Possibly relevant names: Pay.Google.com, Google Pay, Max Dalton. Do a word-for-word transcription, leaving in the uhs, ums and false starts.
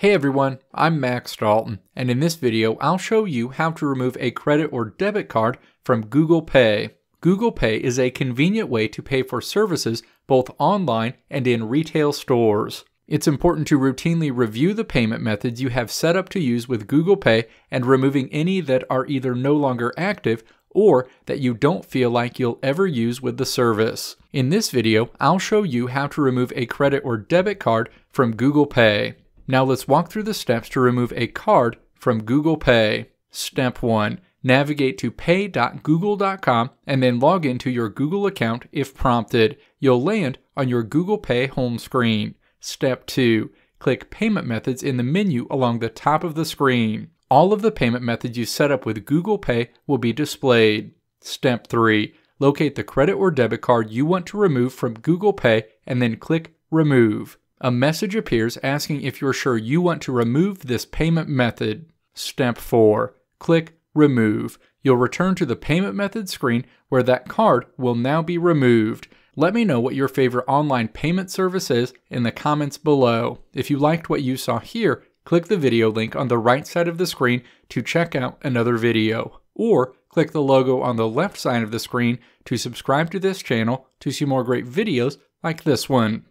Hey everyone, I'm Max Dalton, and in this video I'll show you how to remove a credit or debit card from Google Pay. Google Pay is a convenient way to pay for services both online and in retail stores. It's important to routinely review the payment methods you have set up to use with Google Pay and removing any that are either no longer active or that you don't feel like you'll ever use with the service. In this video, I'll show you how to remove a credit or debit card from Google Pay. Now let's walk through the steps to remove a card from Google Pay. Step one. Navigate to pay dot google dot com and then log into your Google account if prompted. You'll land on your Google Pay home screen. Step two. Click Payment Methods in the menu along the top of the screen. All of the payment methods you set up with Google Pay will be displayed. Step three. Locate the credit or debit card you want to remove from Google Pay and then click Remove. A message appears asking if you're sure you want to remove this payment method. Step four. Click Remove. You'll return to the Payment Method screen where that card will now be removed. Let me know what your favorite online payment service is in the comments below. If you liked what you saw here, click the video link on the right side of the screen to check out another video. Or click the logo on the left side of the screen to subscribe to this channel to see more great videos like this one.